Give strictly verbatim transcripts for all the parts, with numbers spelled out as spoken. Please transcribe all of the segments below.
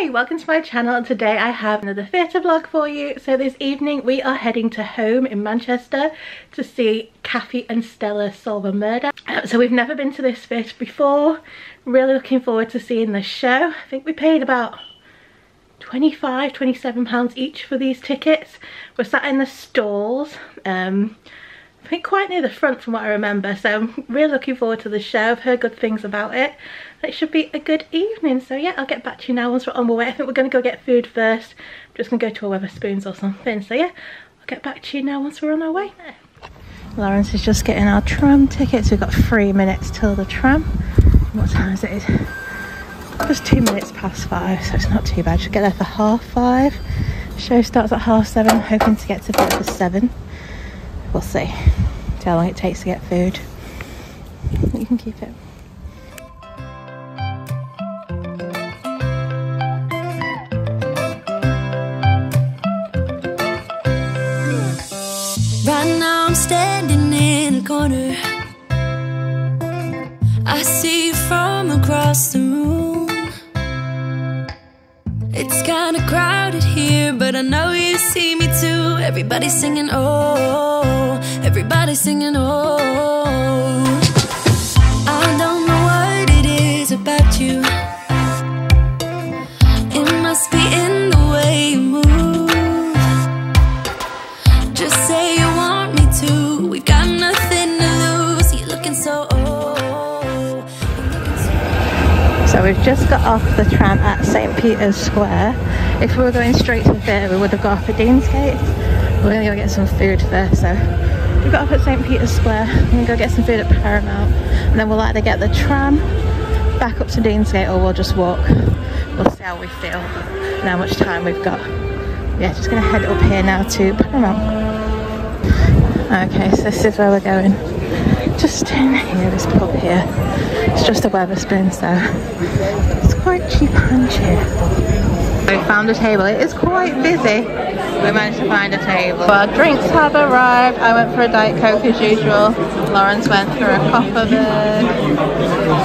Hey, welcome to my channel. Today I have another theatre vlog for you. So this evening we are heading to Home in Manchester to see Kathy and Stella Solve a Murder. So we've never been to this theatre before. Really looking forward to seeing the show. I think we paid about twenty-five, twenty-seven pounds each for these tickets. We're sat in the stalls. Um, I think quite near the front from what I remember, so I'm really looking forward to the show. I've heard good things about it. It should be a good evening, so yeah, I'll get back to you now once we're on our way. I think we're going to go get food first. I'm just going to go to a Wetherspoons or something, so yeah, I'll get back to you now once we're on our way. Lawrence is just getting our tram tickets. We've got three minutes till the tram. What time is it? Just two minutes past five, so it's not too bad. Should get there for half five. Show starts at half seven. I'm hoping to get to bed for seven. We'll see. See how long it takes to get food. You can keep it. Right now I'm standing in a corner. I see you from across the room. It's kind of crowded here, but I know you see me too. Everybody singing, oh, everybody singing, oh. I don't know what it is about you. It must be in the way you move. Just say you want me to. We got nothing to lose. You're looking so old. So we've just got off the tram at St Peter's Square. If we were going straight to the theatre, we would have got off at Deansgate. We're going to go get some food first, so we got off at St Peter's Square. We're going to go get some food at Paramount, and then we'll either get the tram back up to Deansgate, or we'll just walk. We'll see how we feel and how much time we've got. Yeah, just going to head up here now to Paramount. Okay, so this is where we're going. Just in here, this pub here. It's just a Wetherspoons, so it's quite cheap and cheap. We found a table. It is quite busy. We managed to find a table. Our drinks have arrived. I went for a Diet Coke as usual. Lawrence went for a Copperbird.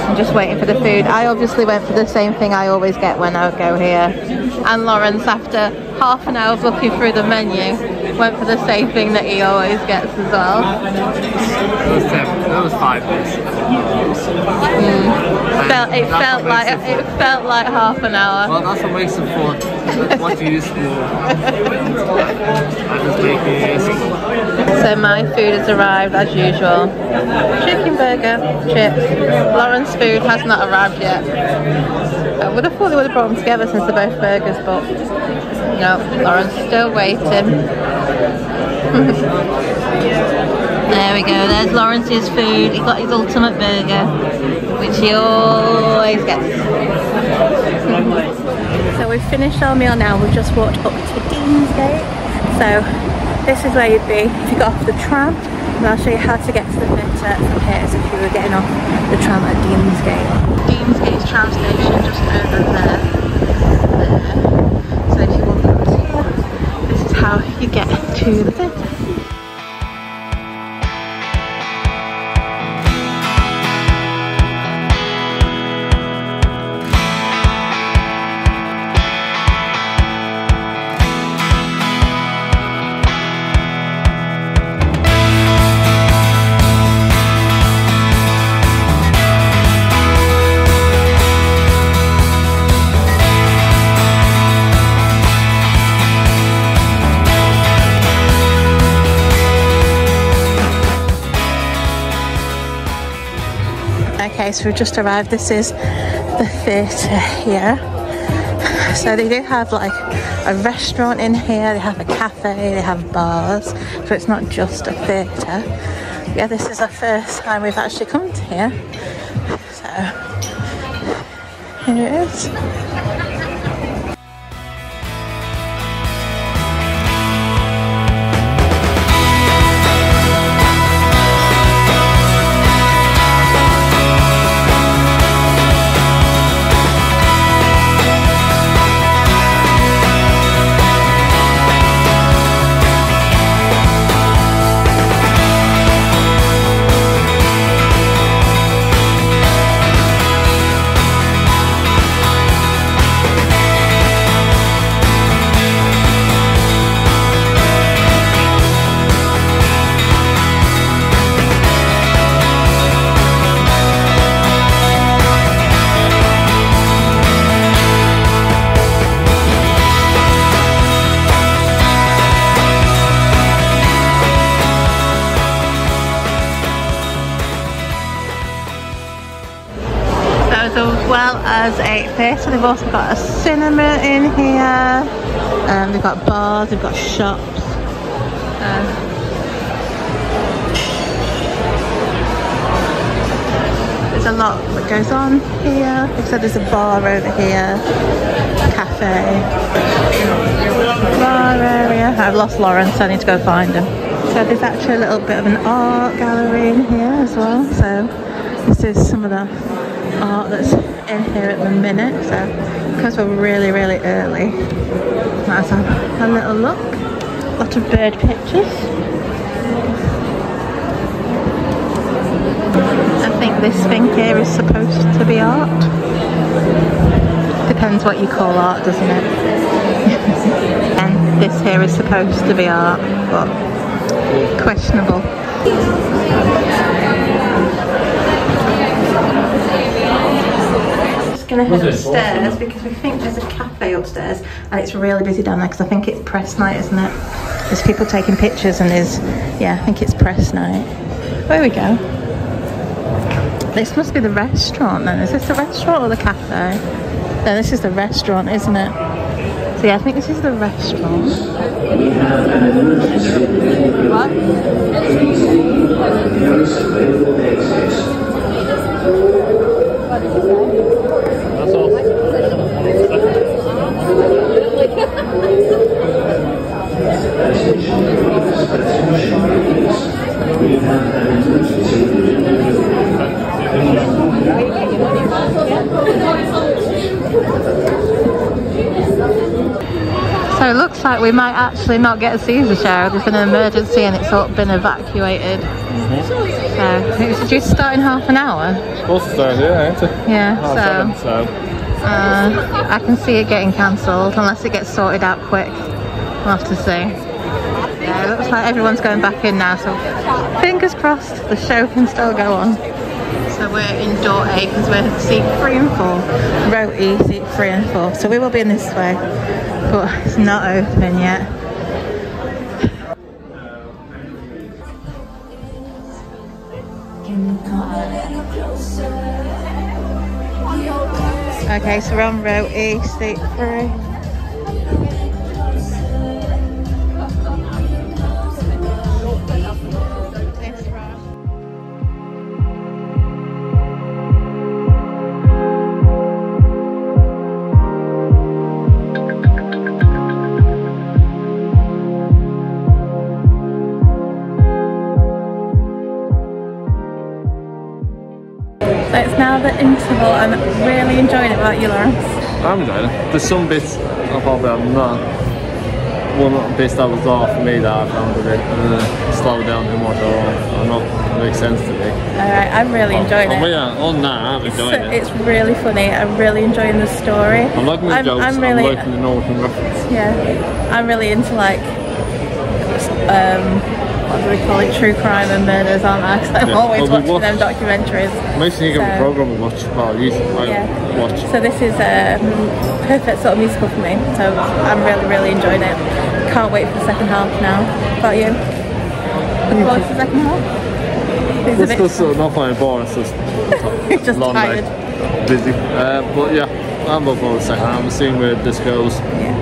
I'm just waiting for the food. I obviously went for the same thing I always get when I go here. And Lawrence, after half an hour of looking through the menu, went for the same thing that he always gets as well. That was, that was five minutes. Mm. It felt, it felt like it felt like half an hour. Well, that's a waste of food. What do you use for? I just take this. So my food has arrived as usual. Chicken burger, chips. Lauren's food has not arrived yet. I would have thought they would have brought them together since they're both burgers, but no, Lauren's still waiting. There we go, there's Lawrence's food. He got his ultimate burger, which he always gets. So we've finished our meal now, we've just walked up to Deansgate. So this is where you'd be if you got off the tram, and I'll show you how to get to the theatre from here as if you were getting off the tram at Deansgate. Deansgate's tram station just over there. there. So if you want to come here, this is how you get to the theatre. So we've just arrived. This is the theatre here. So they do have like a restaurant in here, they have a cafe, they have bars, so it's not just a theatre. Yeah, this is our first time we've actually come to here. So here it is. as eight thirty. They've also got a cinema in here, and um, they've got bars, they've got shops. Um, A lot that goes on here. Like I said, there's a bar over here, cafe, bar area. I've lost Lauren, so I need to go find him. So there's actually a little bit of an art gallery in here as well. So this is some of the art that's in here at the minute. So because we're really, really early, let's have a little look. A lot of bird pictures. I think this thing here is supposed to be art. Depends what you call art, doesn't it? And this here is supposed to be art, but questionable. I'm just gonna head upstairs because we think there's a cafe upstairs, and it's really busy down there because I think it's press night, isn't it? There's people taking pictures and there's, yeah, I think it's press night. There we go. This must be the restaurant then. Is this the restaurant or the cafe? No, this is the restaurant, isn't it? So yeah, I think this is the restaurant. What? That's all. So it looks like we might actually not get a Caesar share. There's been an emergency and it's sort of been evacuated. Mm-hmm. So it's due to start in half an hour. It's supposed to start, yeah, isn't it? Yeah, oh, so, seven, so. Uh, I can see it getting cancelled unless it gets sorted out quick. We'll have to see. Yeah, it looks like everyone's going back in now, so fingers crossed the show can still go on. So we're in door eight because we're seat three and four. Row E, seat three and four. So we will be in this way, but it's not open yet. Okay, so we're on row E, seat three. Interval. I'm really enjoying it. About you, Lawrence? I'm enjoying it. There's some bits I thought that I'm not. One well, bit that was off for me that I found a bit uh, slowed down too much, or not makes sense to me. Alright, I'm really oh, enjoying oh, it. Yeah, on that, I'm enjoying it's, it. It's really funny. I'm really enjoying the story. I'm liking the I'm, jokes. I'm, really, I'm liking the Northern reference. Yeah, I'm really into like. Um, What do we call it? True crime and murders, aren't I? Because I'm yeah. always well, watching watch, them documentaries. Most think so, of a programme we watch, well, you yeah. watch. So this is a um, perfect sort of musical for me. So I'm really, really enjoying it. Can't wait for the second half now. How about you? Looking forward to the second half? It's still sort of not quite boring, it's just, it's just long tired. Day. Busy. Uh, but yeah, I'm looking forward to the second half. I'm seeing where this goes. Yeah.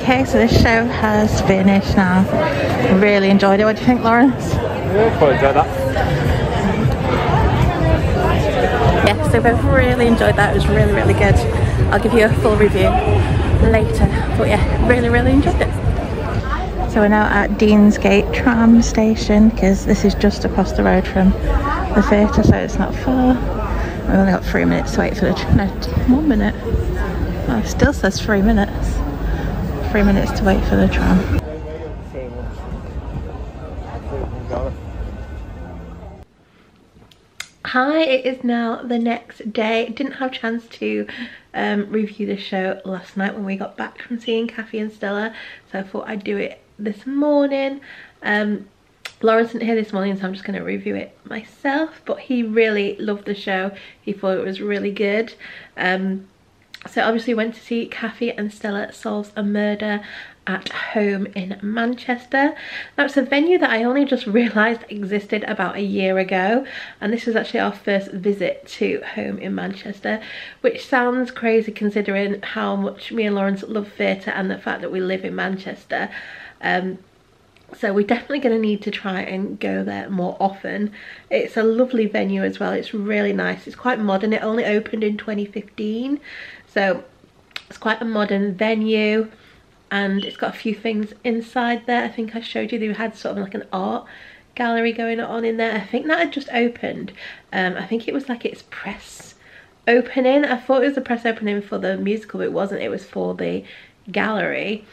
Okay, so this show has finished now. Really enjoyed it. What do you think, Lawrence? Yeah, quite enjoyed that. Yeah, so we've really enjoyed that. It was really, really good. I'll give you a full review later. But yeah, really, really enjoyed it. So we're now at Deansgate tram station because this is just across the road from the theatre, so it's not far. We've only got three minutes to wait for the train. No, one minute. Oh, it still says three minutes. Three minutes to wait for the tram. Hi, it is now the next day. Didn't have a chance to um, review the show last night when we got back from seeing Kathy and Stella, so I thought I'd do it this morning. Um, Laura isn't here this morning, so I'm just going to review it myself, but he really loved the show. He thought it was really good. Um, so obviously went to see Kathy and Stella Solves a Murder at Home in Manchester. That's a venue that I only just realised existed about a year ago, and this was actually our first visit to Home in Manchester, which sounds crazy considering how much me and Lawrence love theatre and the fact that we live in Manchester. Um, so we're definitely going to need to try and go there more often. It's a lovely venue as well, it's really nice, it's quite modern. It only opened in twenty fifteen, so it's quite a modern venue. And it's got a few things inside there. I think I showed you they had sort of like an art gallery going on in there. I think that had just opened. Um, I think it was like its press opening. I thought it was the press opening for the musical, but it wasn't. It was for the gallery.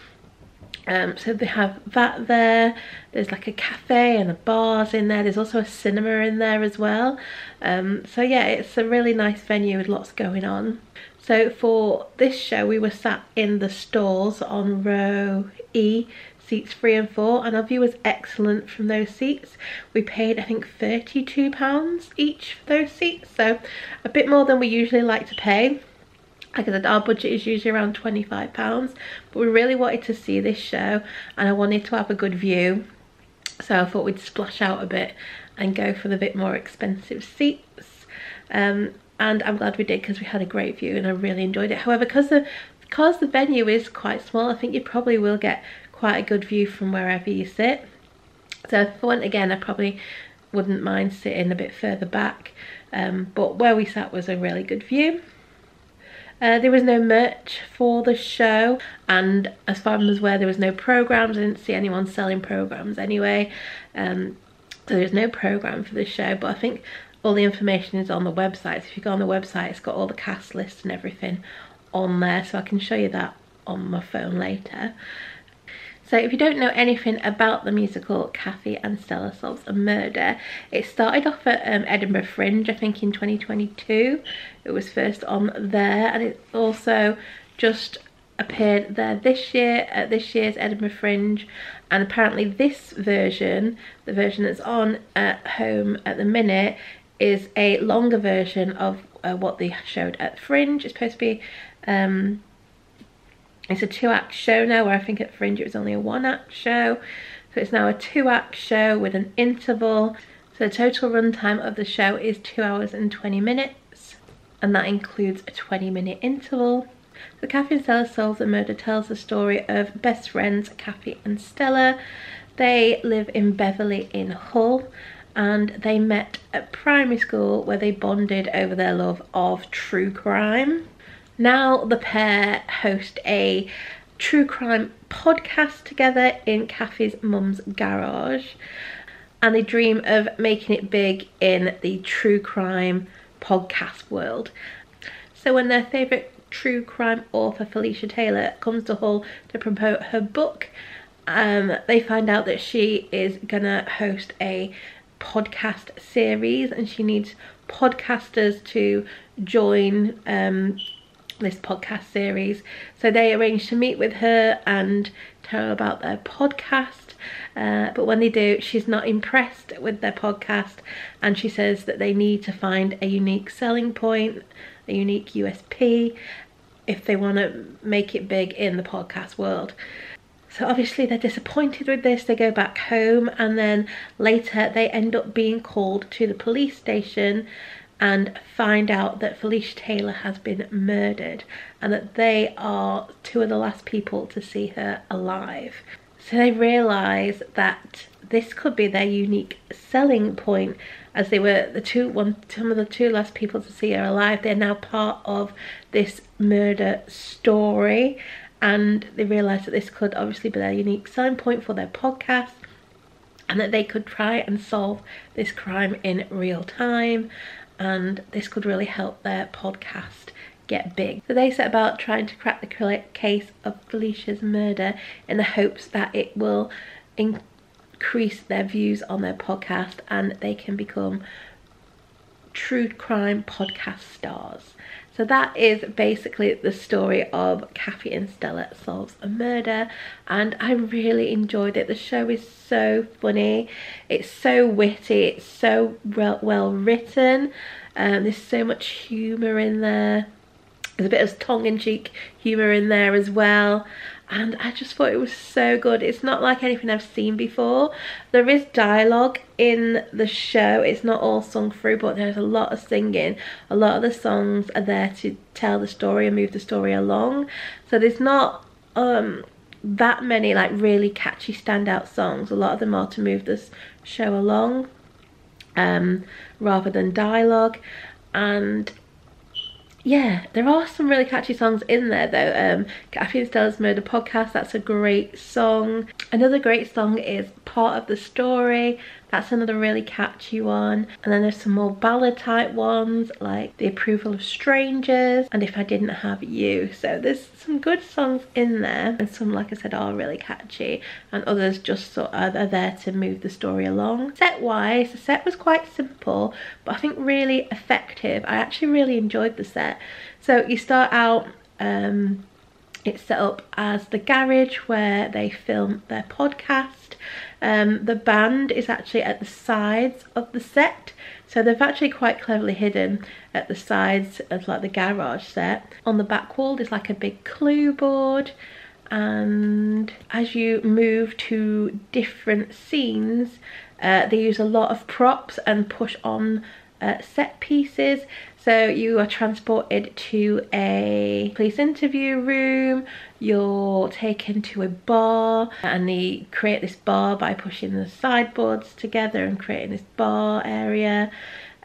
Um, so they have that there. There's like a cafe and a bar's in there. There's also a cinema in there as well. Um, so yeah, it's a really nice venue with lots going on. So for this show we were sat in the stalls on row E, seats three and four, and our view was excellent from those seats. We paid I think thirty-two pounds each for those seats, so a bit more than we usually like to pay. Like I said, our budget is usually around twenty-five pounds, but we really wanted to see this show and I wanted to have a good view, so I thought we'd splash out a bit and go for the bit more expensive seats. Um, And I'm glad we did because we had a great view and I really enjoyed it. However, because the, because the venue is quite small, I think you probably will get quite a good view from wherever you sit. So if I went again, I probably wouldn't mind sitting a bit further back. Um, but where we sat was a really good view. Uh, there was no merch for the show, and as far as I was aware, there was no programmes. I didn't see anyone selling programmes anyway. Um, so there's no programme for the show, but I think all the information is on the website. So if you go on the website, it's got all the cast lists and everything on there, so I can show you that on my phone later. So if you don't know anything about the musical Kathy and Stella Solves a Murder, it started off at um, Edinburgh Fringe, I think in twenty twenty-two. It was first on there, and it also just appeared there this year at this year's Edinburgh Fringe, and apparently this version, the version that's on at home at the minute, is a longer version of uh, what they showed at Fringe. It's supposed to be, um, it's a two-act show now, where I think at Fringe it was only a one-act show. So it's now a two-act show with an interval. So the total runtime of the show is two hours and twenty minutes, and that includes a twenty-minute interval. So Kathy and Stella Solves a Murder tells the story of best friends Kathy and Stella. They live in Beverley in Hull, and they met at primary school where they bonded over their love of true crime. Now the pair host a true crime podcast together in Kathy's mum's garage, and they dream of making it big in the true crime podcast world. So when their favourite true crime author Felicia Taylor comes to Hull to promote her book, um, they find out that she is gonna host a podcast series and she needs podcasters to join um, this podcast series. So they arrange to meet with her and tell her about their podcast, uh, but when they do, she's not impressed with their podcast, and she says that they need to find a unique selling point, a unique U S P, if they want to make it big in the podcast world. So obviously they're disappointed with this, they go back home, and then later they end up being called to the police station and find out that Felicia Taylor has been murdered and that they are two of the last people to see her alive. So they realise that this could be their unique selling point, as they were the two, one, some of the two last people to see her alive. They're now part of this murder story, and they realised that this could obviously be their unique selling point for their podcast, and that they could try and solve this crime in real time, and this could really help their podcast get big. So they set about trying to crack the case of Felicia's murder in the hopes that it will increase their views on their podcast and they can become true crime podcast stars. So that is basically the story of Kathy and Stella Solves a Murder, and I really enjoyed it. The show is so funny, it's so witty, it's so well, well written, um, there's so much humour in there. There's a bit of tongue-in-cheek humour in there as well, and I just thought it was so good. It's not like anything I've seen before. There is dialogue in the show. It's not all sung through, but there's a lot of singing. A lot of the songs are there to tell the story and move the story along. So there's not um, that many like really catchy standout songs. A lot of them are to move this show along um, rather than dialogue. And yeah, there are some really catchy songs in there though. Um, Kathy and Stella's Murder Podcast, that's a great song. Another great song is Part of the Story. That's another really catchy one. And then there's some more ballad type ones like The Approval of Strangers and If I Didn't Have You. So there's some good songs in there, and some, like I said, are really catchy, and others just sort of are there to move the story along. Set wise, the set was quite simple, but I think really effective. I actually really enjoyed the set. So you start out, um, it's set up as the garage where they film their podcast. Um, the band is actually at the sides of the set, so they've actually quite cleverly hidden at the sides of like the garage set. On the back wall there's like a big clue board, and as you move to different scenes uh, they use a lot of props and push on uh, set pieces. So you are transported to a police interview room, you're taken to a bar, and they create this bar by pushing the sideboards together and creating this bar area.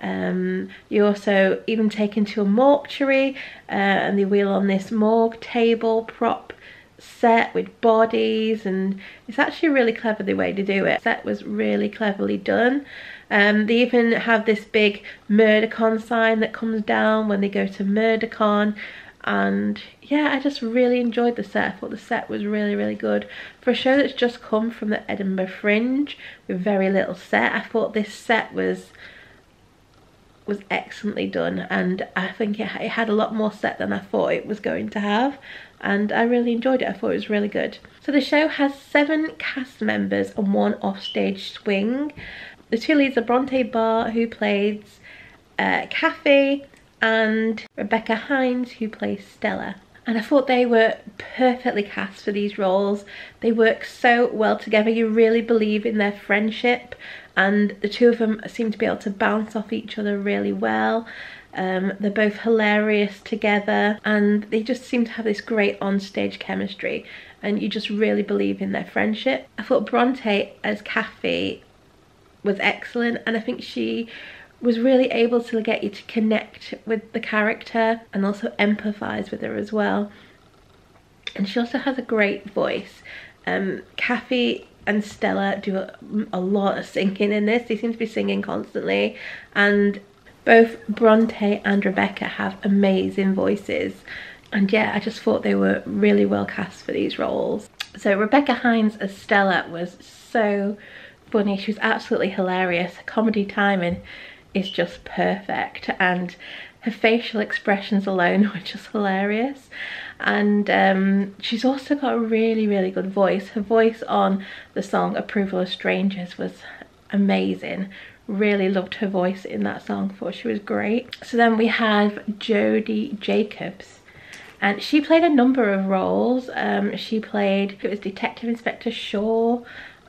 Um, you're also even taken to a mortuary uh, and they wheel on this morgue table prop set with bodies, and it's actually really clever the way to do it. The set was really cleverly done. Um, they even have this big MurderCon sign that comes down when they go to MurderCon, and yeah, I just really enjoyed the set. I thought the set was really really good. For a show that's just come from the Edinburgh Fringe with very little set, I thought this set was was excellently done, and I think it, it had a lot more set than I thought it was going to have, and I really enjoyed it. I thought it was really good. So the show has seven cast members and one offstage swing. The two leads are Bronte Barr, who plays uh, Kathy, and Rebecca Hines, who plays Stella. And I thought they were perfectly cast for these roles. They work so well together. You really believe in their friendship, and the two of them seem to be able to bounce off each other really well. Um, they're both hilarious together, and they just seem to have this great on-stage chemistry, and you just really believe in their friendship. I thought Bronte as Kathy was excellent, and I think she was really able to get you to connect with the character and also empathise with her as well. And she also has a great voice. Um, Kathy and Stella do a, a lot of singing in this. They seem to be singing constantly, and both Bronte and Rebecca have amazing voices. And yeah, I just thought they were really well cast for these roles. So Rebecca Hines as Stella was so funny. She was absolutely hilarious. Her comedy timing is just perfect, and her facial expressions alone were just hilarious. And um, she's also got a really really good voice. Her voice on the song Approval of Strangers was amazing. Really loved her voice in that song. Thought she was great. So then we have Jodie Jacobs, and she played a number of roles. Um, she played, it was Detective Inspector Shaw,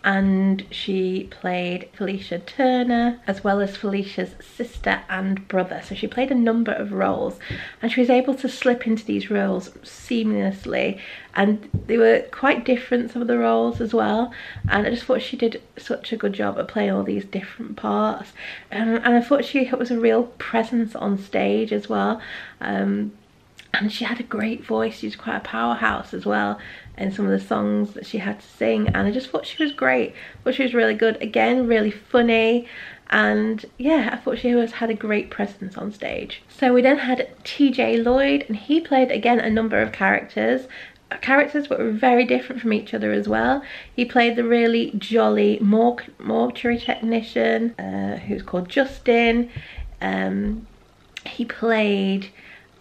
and she played Felicia Turner, as well as Felicia's sister and brother. So she played a number of roles, and she was able to slip into these roles seamlessly, and they were quite different, some of the roles as well, and I just thought she did such a good job at playing all these different parts. Um, and I thought she was a real presence on stage as well, um, and she had a great voice. She was quite a powerhouse as well, and some of the songs that she had to sing, and I just thought she was great. I thought she was really good, again really funny, and yeah, I thought she was had a great presence on stage. So we then had T J Lloyd, and he played again a number of characters characters but were very different from each other as well. He played the really jolly mort mortuary technician uh, who's called Justin. Um, he played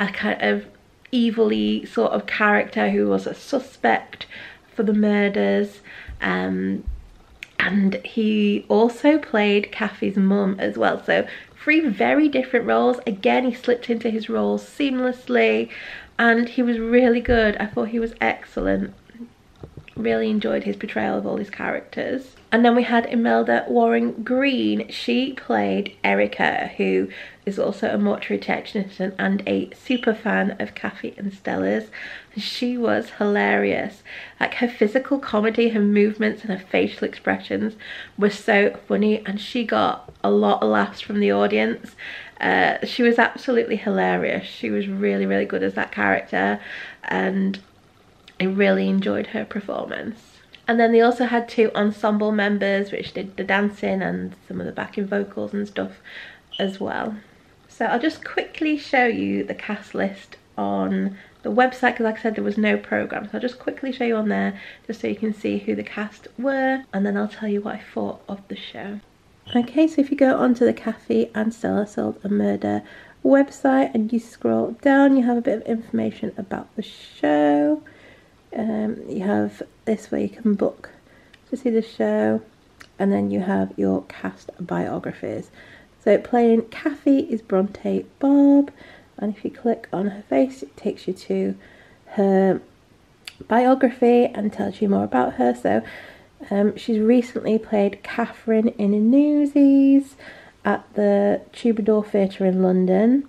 a kind of evilly sort of character who was a suspect for the murders, um, and he also played Kathy's mum as well. So three very different roles. Again, he slipped into his roles seamlessly and he was really good. I thought he was excellent. Really enjoyed his portrayal of all his characters. And then we had Imelda Warren Green. She played Erica, who is also a mortuary technician and a super fan of Kathy and Stella's. She was hilarious. Like, her physical comedy, her movements and her facial expressions were so funny, and she got a lot of laughs from the audience. Uh, she was absolutely hilarious. She was really, really good as that character, and I really enjoyed her performance. And then they also had two ensemble members which did the dancing and some of the backing vocals and stuff as well. So I'll just quickly show you the cast list on the website, because like I said, there was no programme, so I'll just quickly show you on there just so you can see who the cast were, and then I'll tell you what I thought of the show. Okay, so if you go onto the Kathy and Stella Solve a Murder website and you scroll down, you have a bit of information about the show. Um, you have this where you can book to see the show, and then you have your cast biographies. So playing Kathy is Bronte Barr, and if you click on her face it takes you to her biography and tells you more about her. So um, she's recently played Catherine in Newsies at the Chubador Theatre in London.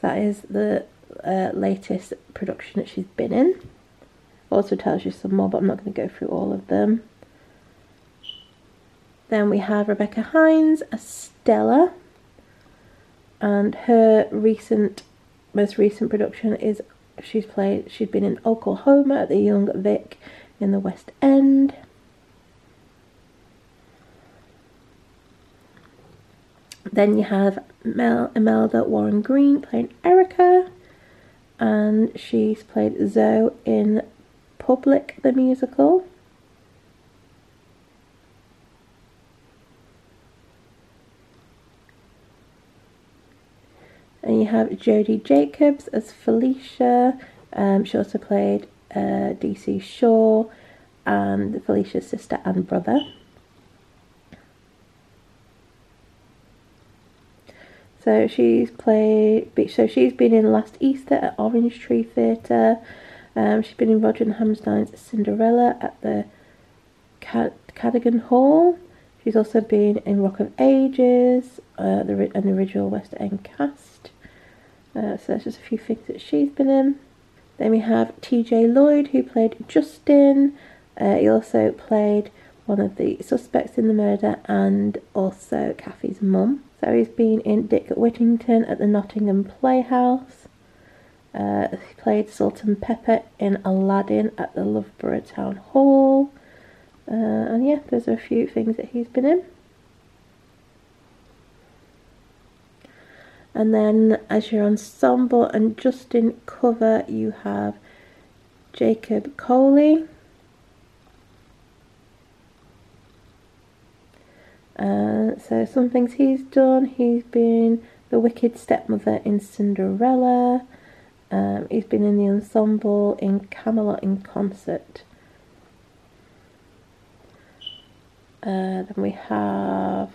So that is the uh, latest production that she's been in. Also tells you some more, but I'm not going to go through all of them. Then we have Rebecca Hines as Stella, and her recent most recent production is she's played she's been in Oklahoma at the Young Vic in the West End. Then you have Mel, Imelda Warren Green playing Erica, and she's played Zoe in Public the musical. And you have Jodie Jacobs as Felicia. Um, she also played uh, D C Shaw and Felicia's sister and brother. So she's played. So she's been in Last Easter at Orange Tree Theatre. Um, she's been in Roger and Hammerstein's Cinderella at the Cad Cadogan Hall. She's also been in Rock of Ages, uh, the, an original West End cast. Uh, so that's just a few things that she's been in. Then we have T J Lloyd, who played Justin. Uh, he also played one of the suspects in the murder and also Kathy's mum. So he's been in Dick Whittington at the Nottingham Playhouse. Uh, he played Sultan Pepper in Aladdin at the Loughborough Town Hall. Uh, and yeah, those are a few things that he's been in. And then as your ensemble and Justin cover, you have Jacob Coley. Uh, so some things he's done, he's been the Wicked stepmother in Cinderella. Um, he's been in the ensemble in Camelot in Concert. Uh, then we have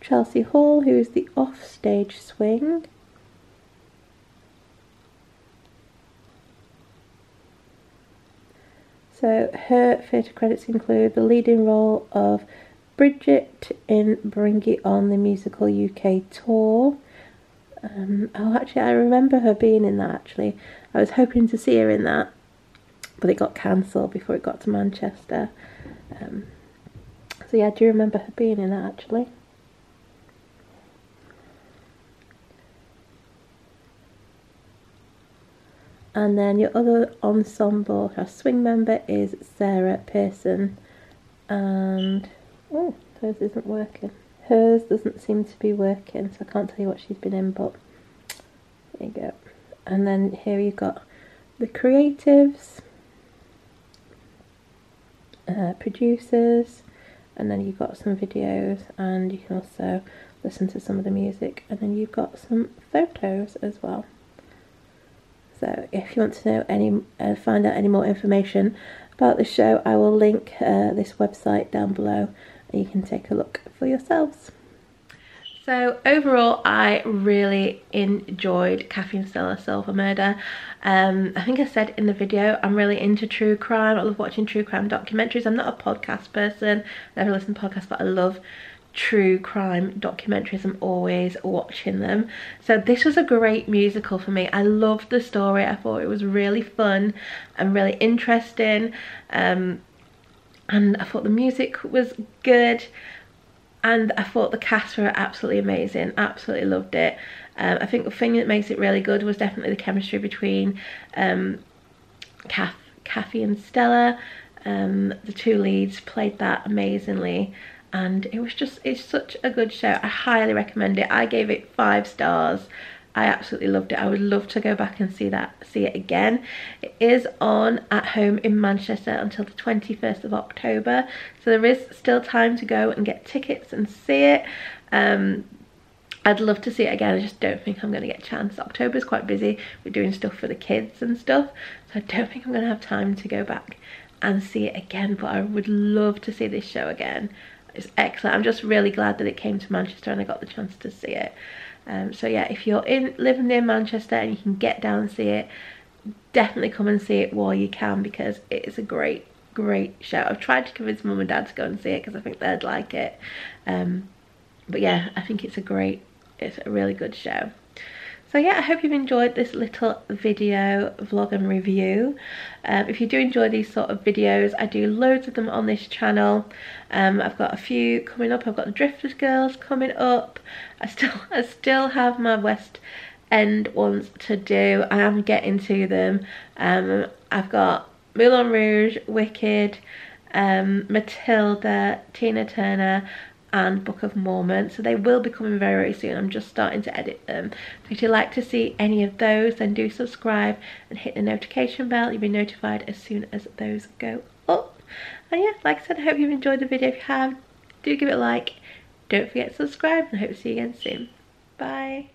Chelsea Hall, who is the offstage swing. So her theatre credits include the leading role of Bridget in Bring It On, the musical U K tour. Um, oh, actually, I remember her being in that, actually. I was hoping to see her in that, but it got cancelled before it got to Manchester. Um, so, yeah, I do remember her being in that, actually. And then your other ensemble, her swing member, is Sarah Pearson. And, oh, hers isn't working. Hers doesn't seem to be working, so I can't tell you what she's been in, but there you go. And then here you've got the creatives, uh, producers, and then you've got some videos, and you can also listen to some of the music, and then you've got some photos as well. So if you want to know any, uh, find out any more information about the show, I will link uh, this website down below and you can take a look for yourselves. So overall, I really enjoyed Kathy and Stella Solve a Murder. Um, I think I said in the video, I'm really into true crime. I love watching true crime documentaries. I'm not a podcast person. I never listen to podcasts, but I love true crime documentaries. I'm always watching them. So this was a great musical for me. I loved the story. I thought it was really fun and really interesting. Um, and I thought the music was good. And I thought the cast were absolutely amazing, absolutely loved it. Um, I think the thing that makes it really good was definitely the chemistry between um, Kath, Kathy and Stella. Um, the two leads played that amazingly. And it was just, it's such a good show. I highly recommend it. I gave it five stars. I absolutely loved it. I would love to go back and see that, see it again. It is on at Home in Manchester until the twenty-first of October. So there is still time to go and get tickets and see it. Um, I'd love to see it again. I just don't think I'm going to get a chance. October's quite busy. We're doing stuff for the kids and stuff. So I don't think I'm going to have time to go back and see it again. But I would love to see this show again. It's excellent. I'm just really glad that it came to Manchester and I got the chance to see it. Um, so yeah, if you're in living near Manchester and you can get down and see it, definitely come and see it while you can, because it is a great, great show. I've tried to convince mum and dad to go and see it because I think they'd like it. Um, but yeah, I think it's a great, it's a really good show. So yeah, I hope you've enjoyed this little video vlog and review. Um, if you do enjoy these sort of videos, I do loads of them on this channel. Um, I've got a few coming up. I've got the Drifters Girls coming up. I still, I still have my West End ones to do. I am getting to them. Um, I've got Moulin Rouge, Wicked, um, Matilda, Tina Turner, and Book of Mormon, so they will be coming very, very soon. I'm just starting to edit them. So if you'd like to see any of those, then do subscribe and hit the notification bell. You'll be notified as soon as those go up. And yeah, like I said, I hope you've enjoyed the video. If you have, do give it a like. Don't forget to subscribe, and I hope to see you again soon. Bye.